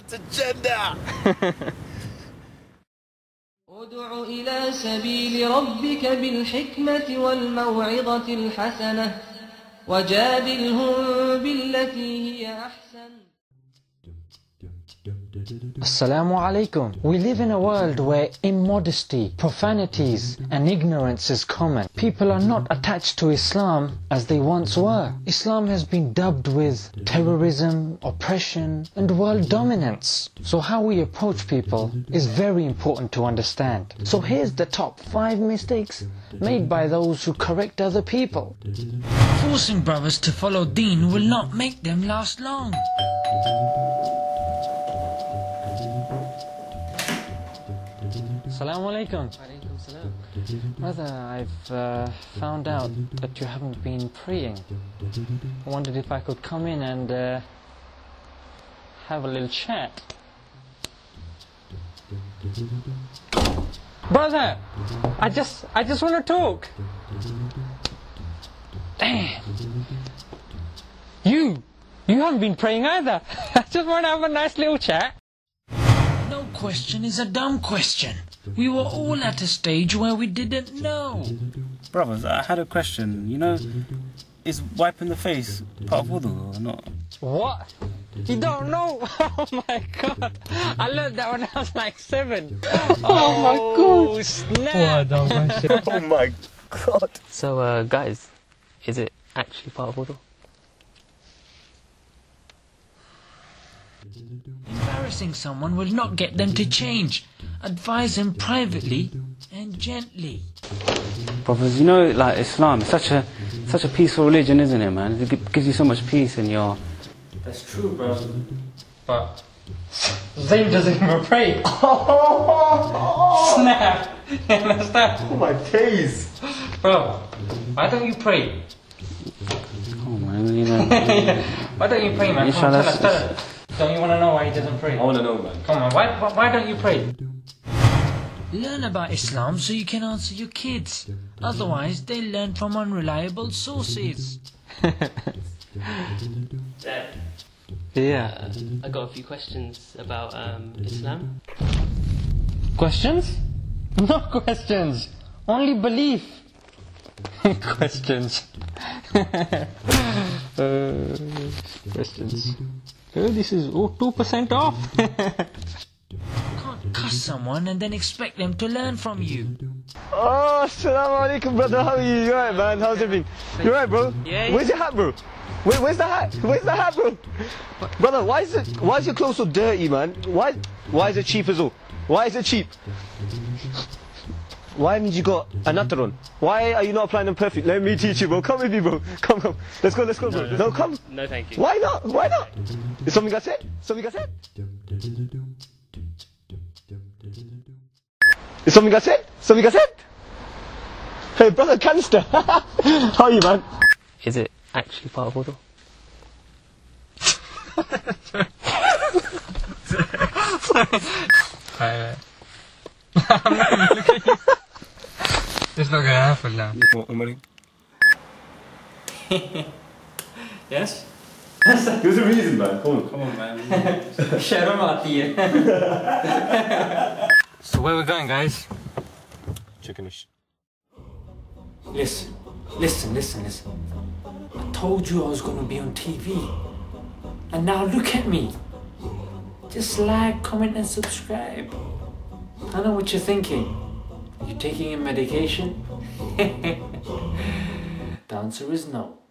out to Jeddah. ادعوا إلى سبيل ربك بالحكمة والموعظة الحسنة وجادلهم بالتي هي أحسن. Assalamu alaikum. We live in a world where immodesty, profanities and ignorance is common. People are not attached to Islam as they once were. Islam has been dubbed with terrorism, oppression and world dominance. So how we approach people is very important to understand. So here's the top 5 mistakes made by those who correct other people. Forcing brothers to follow deen will not make them last long. Assalamu alaikum. Brother, I've found out that you haven't been praying. I wondered if I could come in and have a little chat. Brother, I just want to talk. Damn. You haven't been praying either. I just want to have a nice little chat. No question is a dumb question. We were all at a stage where we didn't know. Brothers, I had a question. You know, is wiping the face part of wudu or not? What? You don't know? Oh my god. I learned that when I was like 7. Oh my god. Snap. Oh my god. So guys, is it actually part of wudu? Embarrassing someone will not get them to change. Advise them privately and gently. Brothers, you know, like Islam, such a peaceful religion, isn't it, man? It gives you so much peace in your... That's true, bro. But Zayn doesn't even pray. Snap! You understand? Oh my days! Bro, why don't you pray? Oh man, you know... Why don't you pray, man? Come on, tell us. Don't you want to know why he doesn't pray? I want to know, man. Come on, why don't you pray? Learn about Islam so you can answer your kids. Otherwise, they learn from unreliable sources. Dad. Yeah. I got a few questions about Islam. Questions? No questions. Only belief. Questions. Questions. Oh, this is 2% off. Can't cuss someone and then expect them to learn from you. Oh, assalamu alaikum, brother. How are you? You alright, man? How's everything? You alright, bro? Yeah. Where's your hat, bro? Where's the hat? Where's the hat, bro? Brother, why is your clothes so dirty, man? Why is it cheap as all? Why is it cheap? Why haven't you got another on? Why are you not applying them perfect? Let me teach you, bro. Come with me, bro. Come. Let's go, bro. No, come. No, thank you. Why not? Is something I said? Something I said? Hey, brother, canister. How are you, man? Is it actually part of wudu? I'm not even looking at you. It's not going to happen now. Yes? There's a reason, man. Come on, man. Share out here. So where are we going, guys? Chickenish. Listen. I told you I was going to be on TV. And now look at me. Just like, comment and subscribe. I know what you're thinking. You're taking a medication? The answer is no.